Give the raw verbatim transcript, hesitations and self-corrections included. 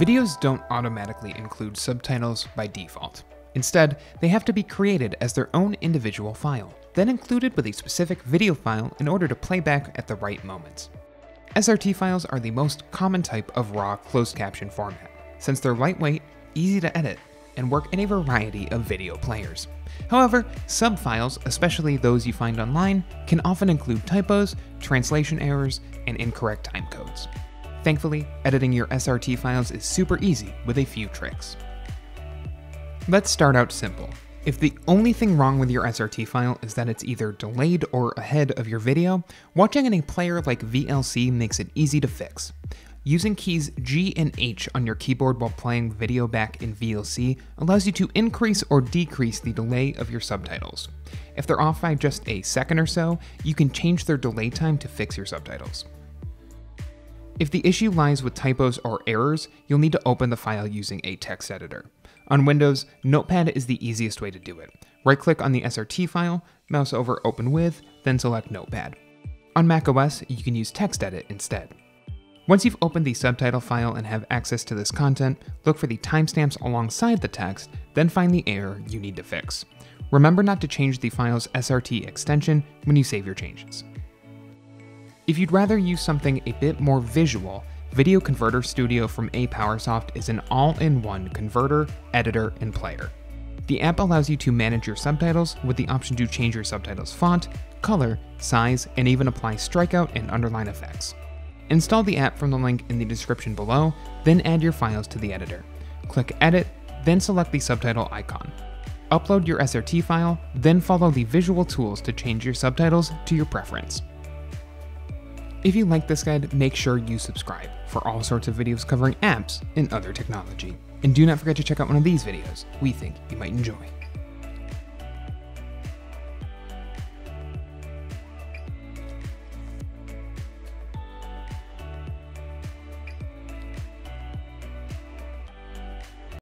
Videos don't automatically include subtitles by default. Instead, they have to be created as their own individual file, then included with a specific video file in order to play back at the right moments. S R T files are the most common type of raw closed caption format, since they're lightweight, easy to edit, and work in a variety of video players. However, subfiles, especially those you find online, can often include typos, translation errors, and incorrect timecodes. Thankfully, editing your S R T files is super easy with a few tricks. Let's start out simple. If the only thing wrong with your S R T file is that it's either delayed or ahead of your video, watching in a player like V L C makes it easy to fix. Using keys G and H on your keyboard while playing video back in V L C allows you to increase or decrease the delay of your subtitles. If they're off by just a second or so, you can change their delay time to fix your subtitles. If the issue lies with typos or errors, you'll need to open the file using a text editor. On Windows, Notepad is the easiest way to do it. Right-click on the S R T file, mouse over Open With, then select Notepad. On macOS, you can use TextEdit instead. Once you've opened the subtitle file and have access to this content, look for the timestamps alongside the text, then find the error you need to fix. Remember not to change the file's S R T extension when you save your changes. If you'd rather use something a bit more visual, Video Converter Studio from APowersoft is an all-in-one converter, editor, and player. The app allows you to manage your subtitles with the option to change your subtitles' font, color, size, and even apply strikeout and underline effects. Install the app from the link in the description below, then add your files to the editor. Click Edit, then select the subtitle icon. Upload your S R T file, then follow the visual tools to change your subtitles to your preference. If you like this guide, make sure you subscribe for all sorts of videos covering apps and other technology. And do not forget to check out one of these videos we think you might enjoy.